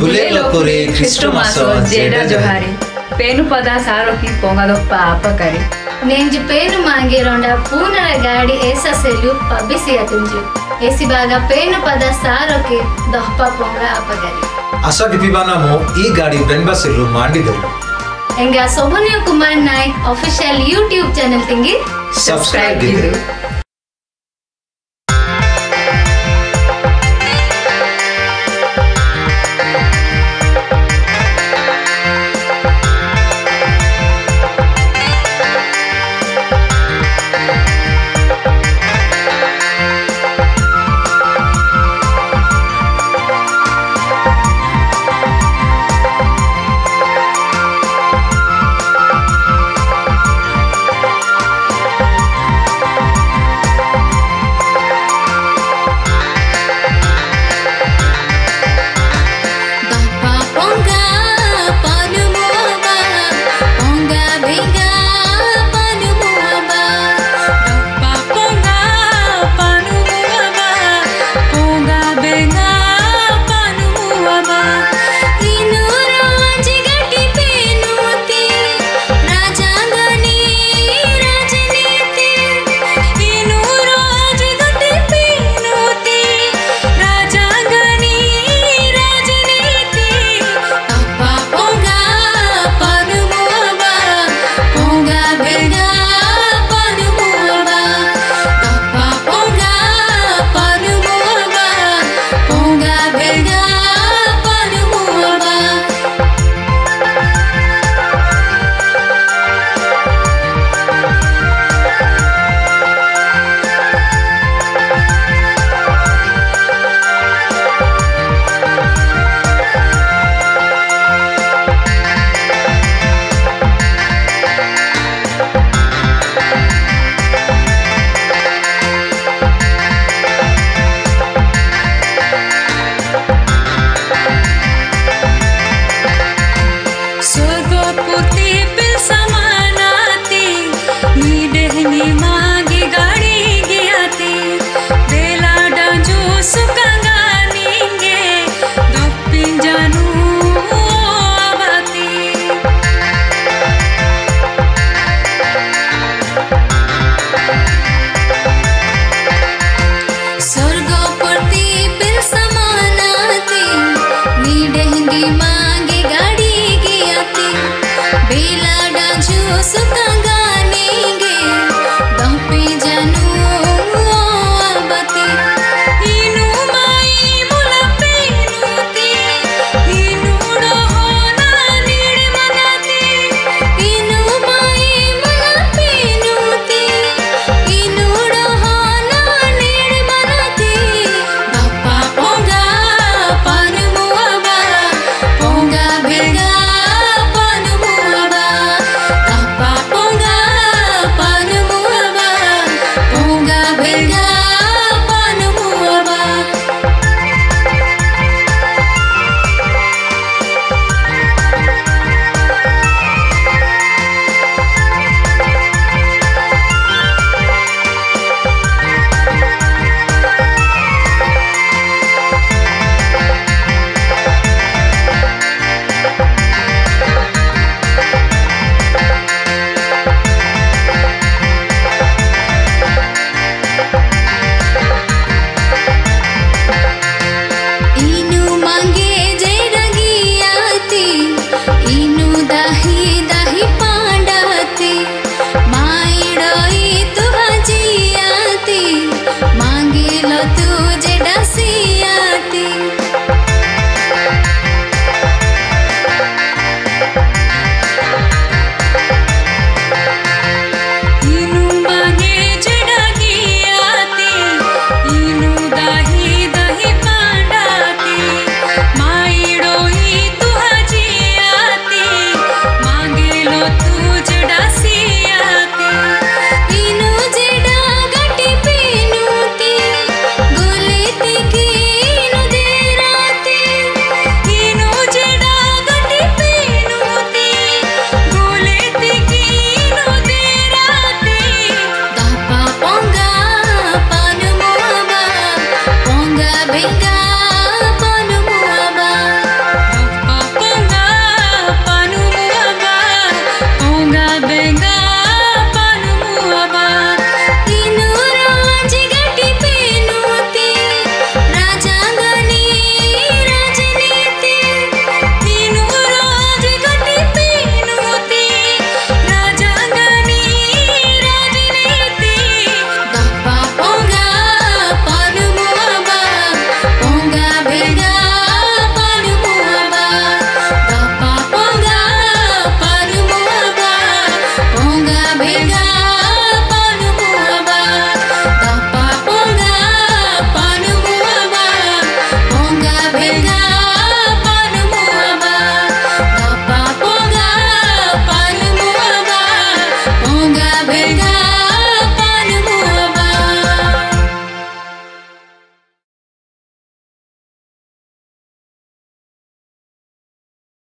भुले लोकोरे क्रिस्टोमासो जेड़ा जोहारे पेनु पदा सारो की पोंगादो पाप करे नेंज पेनु मांगे रोंडा पूनर गाड़ी ऐसा सेल्यू पबिसी अतिंजू ऐसी बागा पेनु पदा सारो के दहपा पोंगा अपगारी आशा डिपिबाना मो ई गाड़ी बेनबा सेल्यू मांडी दलो एंगा Sobhaniya Kumar Nayak official YouTube channel तिंगी सब्सक्राइब कीजिए। मांगे गाड़ी की आती बेला डांजू सुता।